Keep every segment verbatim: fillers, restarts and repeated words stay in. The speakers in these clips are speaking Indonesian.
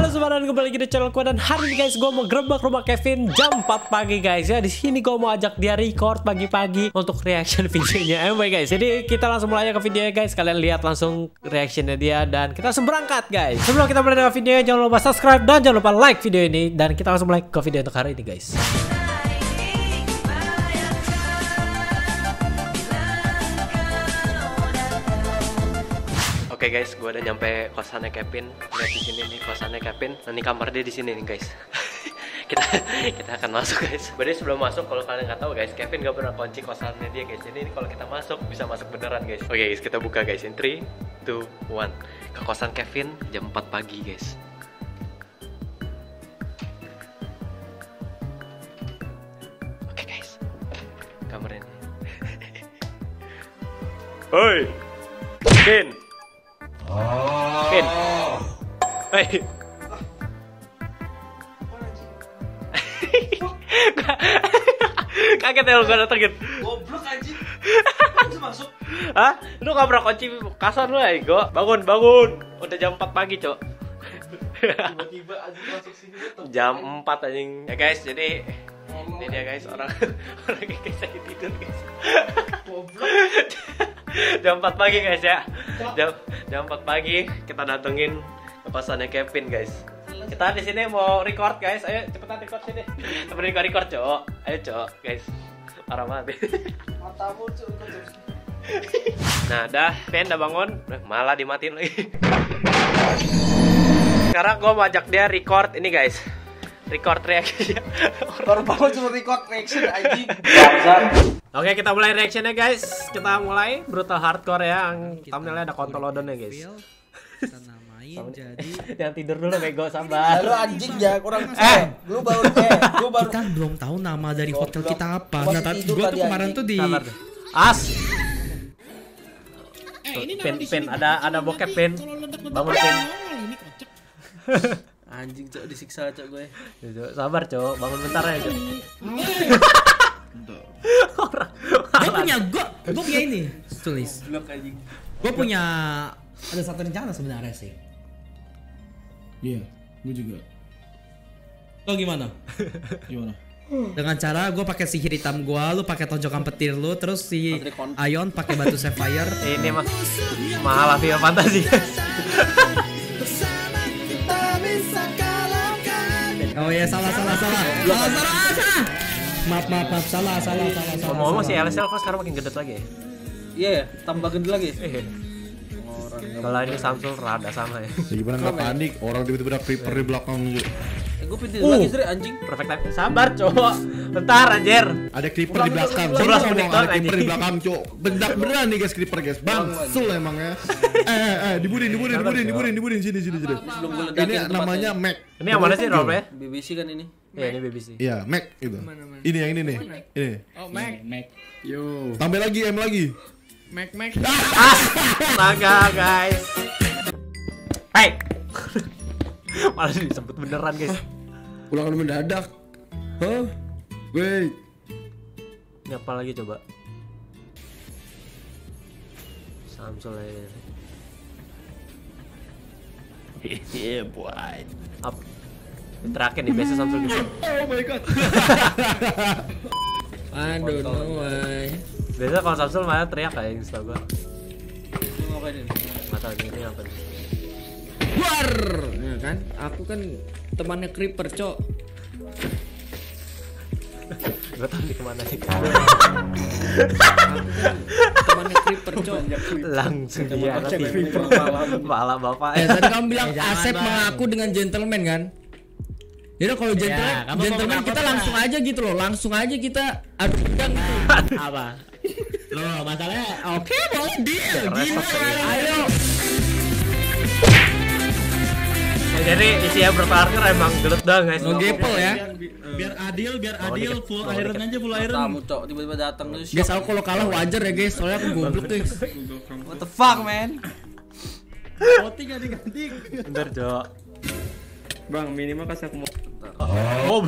Halo semuanya, kembali lagi di channel gue, dan hari ini guys gue mau gerebek rumah Kevin jam empat pagi guys ya. Di sini gue mau ajak dia record pagi-pagi untuk reaction videonya. Anyway guys, jadi kita langsung mulai ke videonya guys. Kalian lihat langsung reactionnya dia dan kita langsung berangkat guys. Sebelum kita mulai dengan videonya, jangan lupa subscribe dan jangan lupa like video ini, dan kita langsung mulai ke video untuk hari ini guys. Oke okay guys, gue udah nyampe kosannya Kevin. Lihat di sini nih kosannya Kevin. Nah, ini kamar dia di sini nih guys. kita kita akan masuk guys. Berarti sebelum masuk, kalau kalian nggak tahu guys, Kevin gak pernah kunci kosannya dia guys. Jadi ini kalau kita masuk bisa masuk beneran guys. Oke okay guys, kita buka guys. In three, two, one. Ke kosan Kevin jam empat pagi guys. Oke okay guys, kamar ini. Hoi, Kevin. Pin, hei, kaget ya lo gak dateng gitu. Goblok anjing, langsung masuk. Hah? Lu gak pernah kunci kasar lu ya, Igo? Bangun, bangun. Udah jam empat pagi, Cok. Tiba-tiba anjing masuk sini. Jam empat anjing. Ya guys, jadi ini dia guys, orang orang kayak saya tidur guys. Goblok. jam empat pagi guys ya. Jam empat pagi kita datengin kosannya Kevin guys. Kita di sini mau record guys. Ayo cepetan record sini. Temenin gua record, Cok. Ayo, Cok, guys. Parah banget. Matamu, Cok. Nah, dah, Pen udah bangun. Malah dimatiin lagi. Sekarang gua mau ajak dia record ini guys. Record reaction. Baru bangun cuma record reaction anjing. Oke, kita mulai reactionnya guys. Kita mulai brutal hardcore ya. Yang thumbnailnya ada kontolodonnya guys. Kita namain jadi yang tidur dulu bego, sabar. Lu anjing ya, kurang eh. Lu baru eh, gua baru kita belum tahu nama dari hotel kita apa. Nah, tadi gua tuh kemarin tuh di As. Pen pen ada ada bokep Pen. Bangun Pen. Anjing, Cok, disiksa, Cok, gue. Sabar, Cok. Bangun bentar ya, Cok. Orang, gue punya gue, gue punya ini, tulis. Gue punya ada satu rencana sebenarnya sih. Iya, yeah, gue juga. Lo gimana? Gimana? Dengan cara gue pakai sihir hitam gue, lu pakai tonjokan petir lu, terus si Ayon pakai batu sapphire. Ini mah mahal film fantasi. Oh ya, salah salah salah. Salah salah. Maaf, maaf, maaf, salah, salah, salah, salah. Ngomong-ngomong si L S L kok sekarang makin gede lagi ya? Iya, yeah, tambah gede lagi. Eh. Kalau ini Samsung rada sama ya. Gimana nggak panik? Orang tiba-tiba ada creeper di belakang gitu. Gue pindah lagi sih anjing. Perfect time. Sabar, Cok. Bentar, anjir. Ada creeper di belakang. sebelas menit ada creeper di belakang, Cok. Bendak beneran nih guys creeper guys. Bangsul emang ya. Eh, eh, dibudin, dibudin, dibudin, dibudin, dibudin sini, sini, sini. Ini namanya Mac. Ini yang mana sih rollnya? B B C kan ini. Iya, ini B B C. Iya, Mac itu. Ini yang ini nih. Ini. Oh, Mac. Mac. Yo. Tambah lagi, M lagi. Mac, Mac. Ah, naga guys. Hey. Malah disebut beneran guys. Ulangan mendadak. Hah? Wait. Ini apa lagi coba? Samsung lagi. Hehehe, boy. Up. Terakhir nih biasa Samsung gitu. Oh my god. I don't know why. Biasa kalau Samsung malah teriak kayak Insta gua. Ngapain ini? Mata ini apa nih? War. Nah kan, aku kan temannya creeper, Cok. Gak tau di kemana sih. Temannya creeper, Cok. Langsung dia creeper malah bapak. Ya tadi kamu bilang Asep mengaku dengan gentleman kan? Yaudah kalau gentleman, gentleman kita langsung aja gitu loh, langsung aja kita aduh gitu. Apa? Loh, masalahnya oke boleh deal. Gila. Ayo. Jadi isinya berpartner emang gelut dong guys. No gapel ya. Biar adil, biar adil, full iron aja, full iron. Kamu, Cok, tiba-tiba datang terus. Guys, aku kalau kalah wajar ya guys, soalnya aku goblok tuh. What the fuck, man? Voting ganti-ganti. Bentar, Cok. Bang, minimal kasih aku mau. Oh.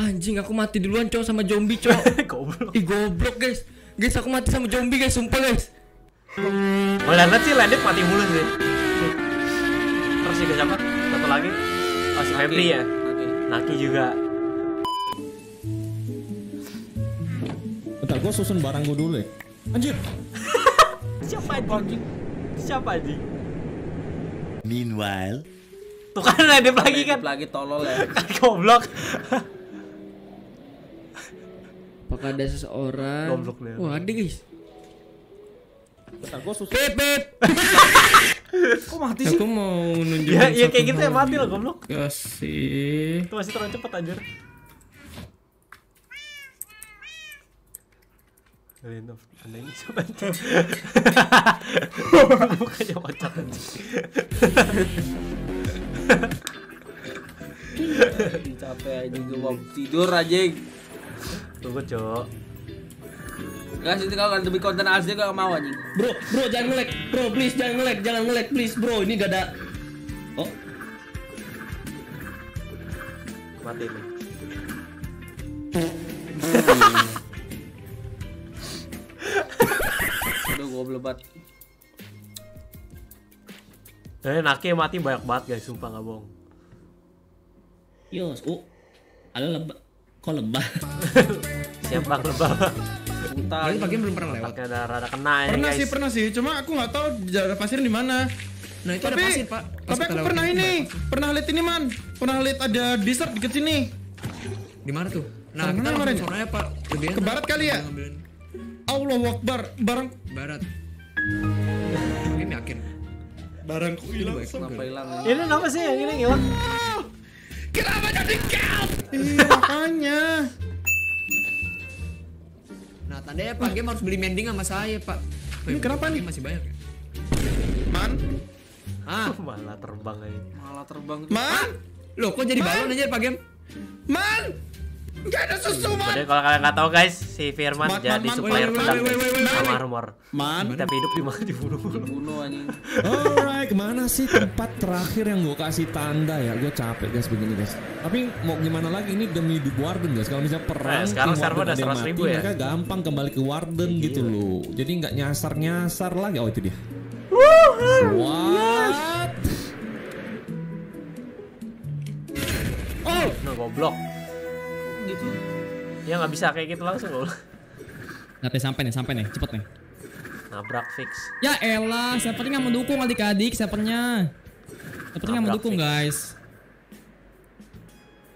Anjing, aku mati duluan, Cok, sama zombie, Cok. Goblok. Ih, goblok, guys. Guys, aku mati sama zombie, guys, sumpah, guys. Boleh banget sih, landit mati mulu sih. Terus juga sama, satu lagi oh, si Febri ya, Naki juga. Bentar, gua susun barang gua dulu ya. Anjir. Siapa anjing? Siapa anjing? Meanwhile, tuh kan ada lagi kan? Lagi tolol ya. Goblok. Apakah ada seseorang? Goblok nih. Wah, ada guys. Bentar, gua susun. Pip pip. Kok mati sih? Aku mau nunjukin. Ya, ya kayak gitu ya mati lah goblok. Ya sih. Itu masih terlalu cepat anjir. Kalian tuh anda ini coba tuh. Bukannya kocak anjir. Capek aja gue mau tidur aja. Tunggu, Cok. Guys, ini kalau lebih konten asli gak mau anjing. Bro, bro jangan nge-lag. Bro, please jangan nge-lag. Jangan nge-lag please, bro. Ini gak ada. Oh. Mati nih. Aduh, goblok banget. Eh, Naki mati banyak banget, guys. Sumpah gak bohong. Yos, oh. Ada lebah. Kok lebah? Siapa lebah? Tadi pagi belum pernah lewat. Ada rada kena ya, pernah guys. sih, pernah sih. Cuma aku nggak tahu daerah pasir di mana. Nah, itu tapi, ada pasir, Pak. Pasir tapi aku pernah ini, pernah lihat ini, Man. Pernah lihat ada desert deket sini. Di mana tuh? Nah, kita kemarin soalnya, Pak. Kebiasa. Ke barat kali ya? Allahu Akbar, barang barat. Ini yakin. Barangku hilang. Kenapa hilang? Ini kenapa sih yang ini hilang? Kenapa jadi kau? Iya, makanya. Nah, tandanya Pak Game harus beli mending sama saya, Pak. Ini kenapa nih? Masih banyak ya? Man? Ah, malah terbang aja. Malah terbang. Man? Loh, kok jadi balon aja Pak Game? Man? Gak ada susu, Man. Jadi kalau kalian gak tahu guys, si Firman jadi supplier pedang sama armor. Man, tapi hidup di mana dibunuh. Dibunuh anjing. Alright, kemana sih tempat terakhir yang gua kasih tanda ya? Gua capek guys begini guys. Tapi mau gimana lagi, ini demi hidup Warden guys. Kalau misalnya perang, nah, sekarang server udah seratus ribu ya. Mereka gampang kembali ke Warden ya, gitu loh. Jadi nggak nyasar-nyasar lagi. Oh itu dia. What? Oh, no, goblok. Gitu. Ya nggak bisa kayak gitu langsung loh. Nanti sampai nih, sampai nih, cepet nih. Nabrak fix. Ya elah, seperti nggak mendukung adik-adik, sepertinya. Seperti nggak mendukung fix. Guys.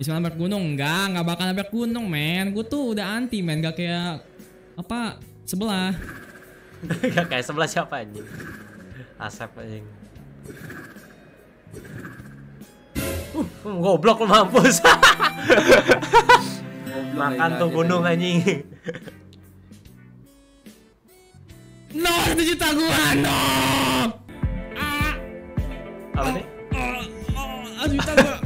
Bisa nabrak gunung, enggak, nggak bakal nabrak gunung, men. Gue tuh udah anti, men, gak kayak apa sebelah. Gak kayak sebelah siapa anjing? Asep anjing. Uh, goblok lu mampus. Makan tuh gunung anjing. No, itu juta gua. No. Apa nih? Aduh, juta gua.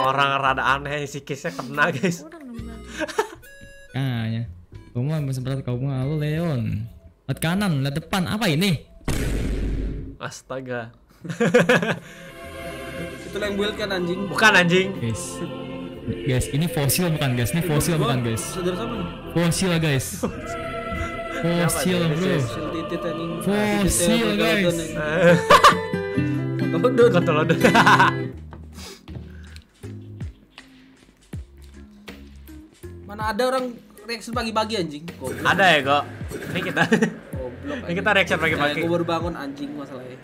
Orang rada aneh si kisnya kena, guys. Kayaknya. Gua mau sempat kau mau lu Leon. Lihat kanan, lihat depan. Apa ini? Astaga. Itu yang build kan anjing? Bukan anjing. Guys. Guys, ini fosil bukan guys, ini fosil bukan guys. Fosil guys. Fosil bro. Fosil guys. Kotelodon, kotelodon. Mana ada orang reaction pagi-pagi anjing? Ada ya kok. Ini kita. Ini kita reaction pagi-pagi. Aku baru bangun anjing masalahnya.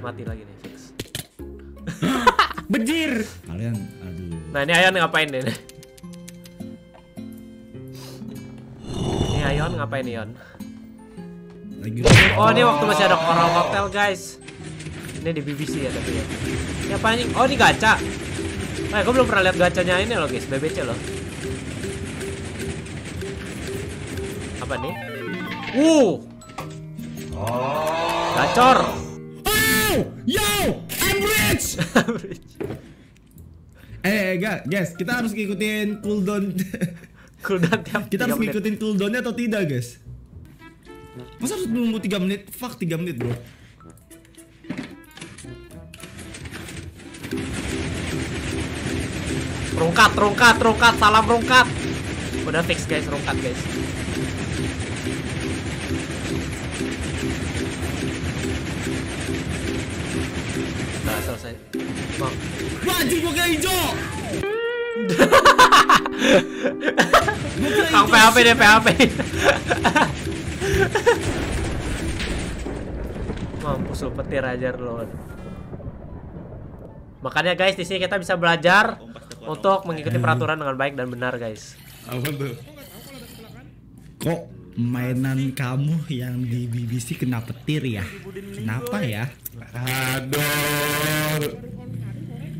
Mati lagi nih. Bejir. Kalian aduh. Nah, ini Ayon ngapain deh? Ini Ayon ngapain nih, Ayon? Oh, ini waktu masih ada Coral Cocktail, guys. Ini di B B C ya tapi ya. Ini apa anjing? Oh, ini gacha. Eh, gua belum pernah lihat gacanya ini loh, guys. B B C loh. Apa nih? Uh. Oh. Gacor. Oh, yo. Bridge. Eh, enggak, guys, kita harus ngikutin cooldown. Cooldown tiap kita harus ngikutin cooldownnya atau tidak, guys? Masa harus nunggu tiga menit? Fuck, tiga menit, bro. Rongkat, rongkat, rongkat, salam rongkat. Udah fix, guys, rongkat, guys. anjir, gua kira hijau. Kang P H P deh, P H P. Mampus lo, petir aja lo. Makanya guys, di sini kita bisa belajar untuk mengikuti peraturan dengan baik dan benar, guys. Apa tuh? Kok mainan kamu yang di B B C kena petir ya? Kenapa ya? Aduh.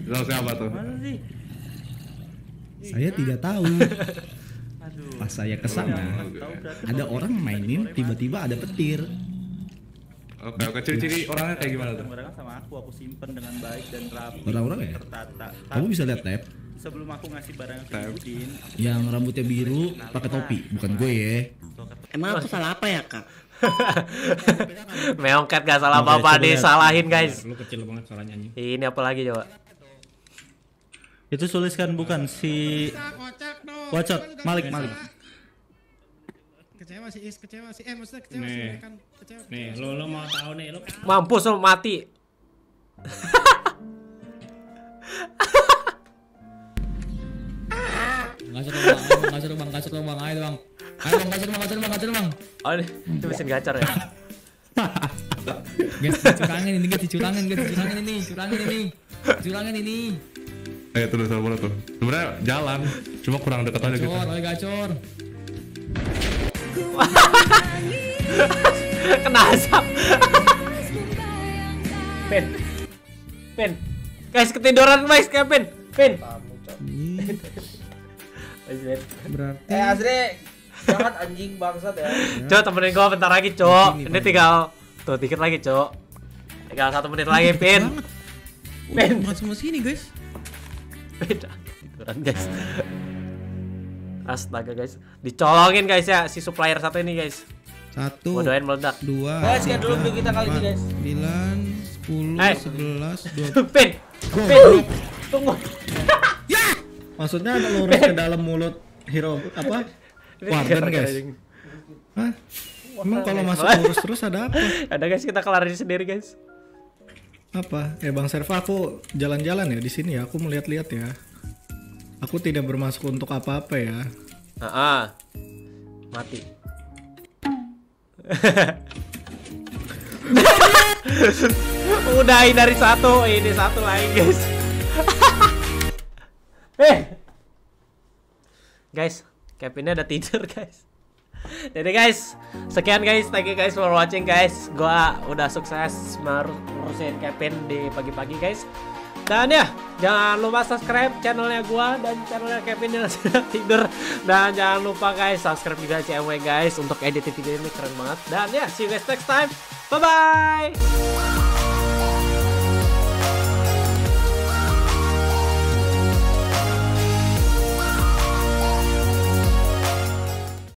Lo siapa tuh? Saya tidak tahu. Pas saya kesana, ada orang mainin, tiba-tiba ada petir. Oke, oke. Ciri-ciri orangnya kayak gimana tuh? Mereka sama aku, aku simpen dengan baik dan rapi. Orang-orang ya? Tertata. Kamu bisa lihat tab. Sebelum aku ngasih barang ke Udin, yang rambutnya biru, pakai topi, bukan gue ya. Emang aku salah apa ya, Kak? Meongket gak salah apa-apa nih, salahin guys. Lu kecil banget salahnya nih. Ini apa lagi coba? Itu suliskan bukan si Wacot, Malik, Malik. Kecewa sih, kecewa sih. Eh, maksudnya kecewa sih, kan kecewa. Nih, lo lo mau tahu nih, lo mampus lo mati. Gacor bang, gacor bang, gacor bang, ayo bang. Ayo bang, gacor bang, gacor bang, gacor bang. Oh, itu mesin gacor ya. Guys, curangin ini, guys, curangin, guys, curangin ini, curangin ini. Curangin ini. Eh, tuh, tuh, tuh. Sebenarnya jalan, cuma kurang dekat aja gitu. Gacor, gacor. Kena asap. Pen, Pen, guys, ketiduran guys, Kevin, Pen. Berarti. Eh, Azri, jangan anjing bangsat ya. Cok, temenin gua bentar lagi, Cok. Ini tinggal tuh dikit lagi, Cok. Tinggal satu menit lagi, Pin. Pin, masuk sini, guys. Beda, ketiduran guys. Astaga guys, dicolongin guys ya si supplier satu ini guys. Satu. Bodohin meledak. Dua. Guys, kan dulu dulu kita kali ini guys. Sembilan, sepuluh, sebelas, dua. Pin, Pin, tunggu. Ya. Maksudnya ada lurus ke dalam mulut hero apa? Warden guys. Hah? Emang kalau masuk lurus terus ada apa? Ada guys, kita kelarin sendiri guys. Apa? Eh Bang Serva, aku jalan-jalan ya di sini ya. Aku melihat-lihat ya. Aku tidak bermaksud untuk apa-apa ya. Ah, ah. Mati. Udah dari satu, ini satu lagi guys. Eh, guys, Kevin ada tidur guys. Jadi guys, sekian guys, thank you guys for watching guys. Gua udah sukses ngurusin Kevin di pagi-pagi guys. Dan ya, jangan lupa subscribe channelnya gua dan channelnya Kevin yang sedang tidur. Dan jangan lupa guys, subscribe juga C M Y guys untuk edit video ini keren banget. Dan ya, see you guys next time. Bye-bye.